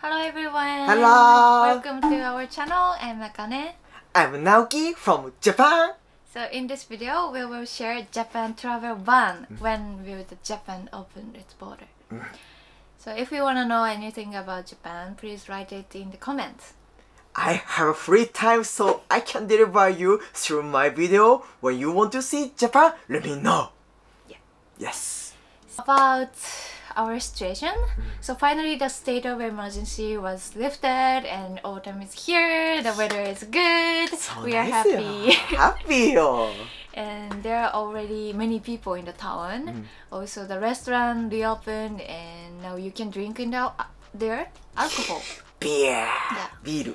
Hello everyone! Hello! Welcome to our channel. I'm Akane. I'm Naoki from Japan. So in this video, we will share Japan Travel Ban. When will the Japan open its border? So if you want to know anything about Japan, please write it in the comments. I have free time, so I can deliver you through my video. When you want to see Japan, let me know. Yeah. Yes. About our situation. So finally the state of emergency was lifted and autumn is here, the weather is good, so we are happy. Happy! And there are already many people in the town. Also the restaurant reopened and now you can drink in there alcohol. Beer! Yeah. Beer.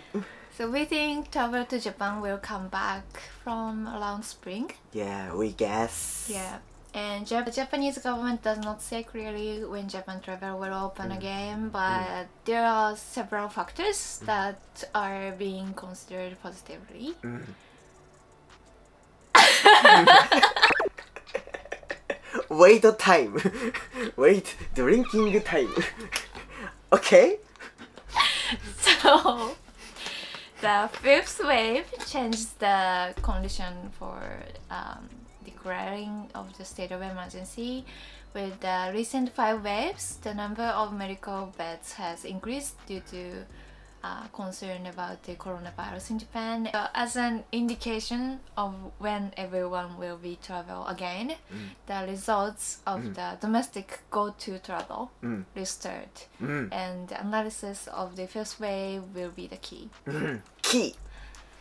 So we think travel to Japan will come back from around spring. Yeah, we guess. Yeah. And the Japanese government does not say clearly when Japan travel will open again, but there are several factors that are being considered positively. Wait time! Wait, drinking time! Okay? So, the fifth wave changed the condition for declaring of the state of emergency. With the recent 5 waves, the number of medical beds has increased due to concern about the coronavirus in Japan. As an indication of when everyone will be travel again, the results of the domestic go-to travel listed, and the analysis of the first wave will be the key. Key.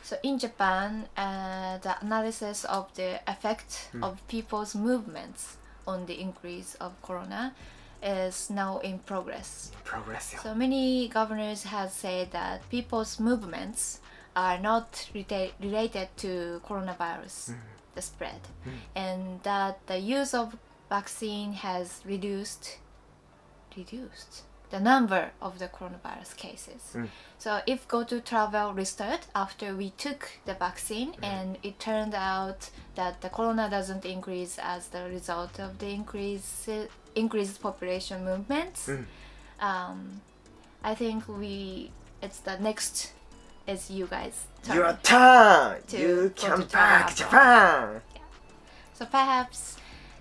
So in Japan, the analysis of the effect of people's movements on the increase of corona is now in progress. So many governors have said that people's movements are not related to coronavirus, the spread, and that the use of vaccine has reduced the number of the coronavirus cases. So if go-to travel restarted after we took the vaccine and it turned out that the corona doesn't increase as the result of the increased population movements, I think it's the next is you guys. Your turn! You come back, Japan! Yeah. So perhaps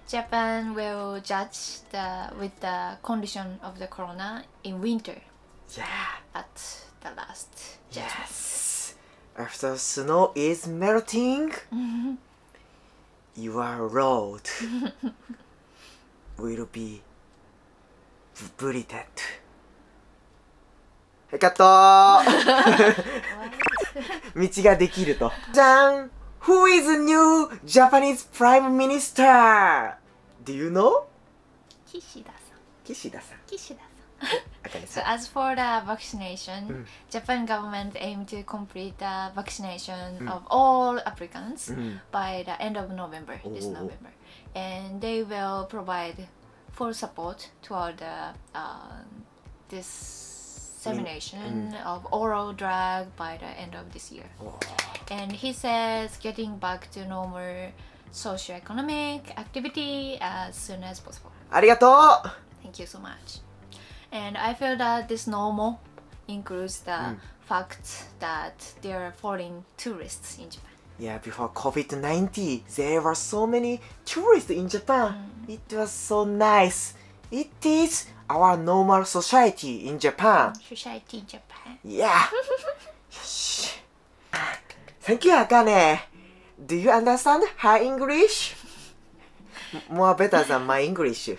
Japan will judge with the condition of the corona in winter. Yeah. At the last. Yes. After snow is melting, your road will be depleted. Hikato. Michi ga dekiru to. Jan. Who is the new Japanese Prime Minister? Do you know? Kishida-san. So as for the vaccination, Japan government aimed to complete the vaccination of all applicants by the end of November, this November. And they will provide full support toward the dissemination of oral drug by the end of this year. And he says getting back to normal socio-economic activity as soon as possible. Arigato! Thank you so much. And I feel that this normal includes the fact that there are foreign tourists in Japan. Yeah, before COVID-19, there were so many tourists in Japan. It was so nice. It is our normal society in Japan. Society in Japan. Yeah. Thank you, Akane. Do you understand her English? More better than my English.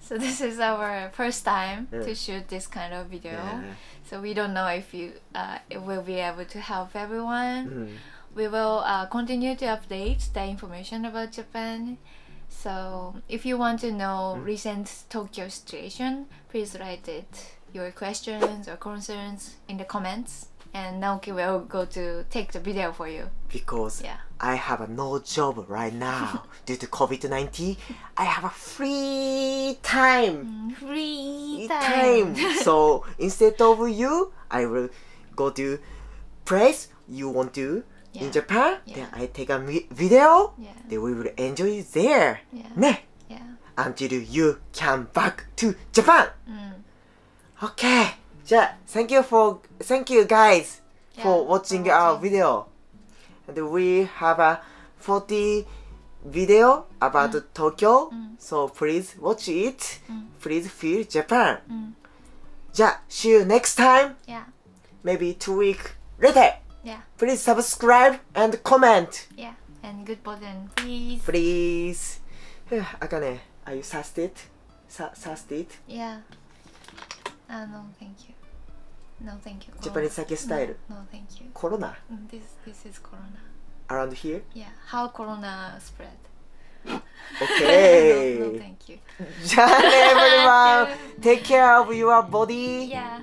So this is our first time to shoot this kind of video. So we don't know if you will be able to help everyone. We will continue to update the information about Japan. So if you want to know recent Tokyo situation, please write your questions or concerns in the comments. And Naoki will go to take the video for you. Because I have no job right now due to COVID-19. I have a free time. So instead of you, I will go to place you want to in Japan. Then I take a video. Then we will enjoy it there. Ne? Until you come back to Japan. Okay. Ja, thank you guys for watching our video. And we have a 40 video about Tokyo, so please watch it. Please feel Japan. Ja, see you next time. Yeah. Maybe 2 weeks later. Yeah. Please subscribe and comment. Yeah. And good button, please. Please. Akane, are you thirsty? Yeah. No, thank you. No, thank you. Japanese sake style. No, no, thank you. Corona. This is Corona. Around here? Yeah. How Corona spread? Okay. No, no, thank you. Everyone, take care of your body. Yeah.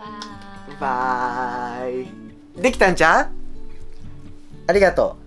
Bye. Bye. できたんじゃん？ありがとう。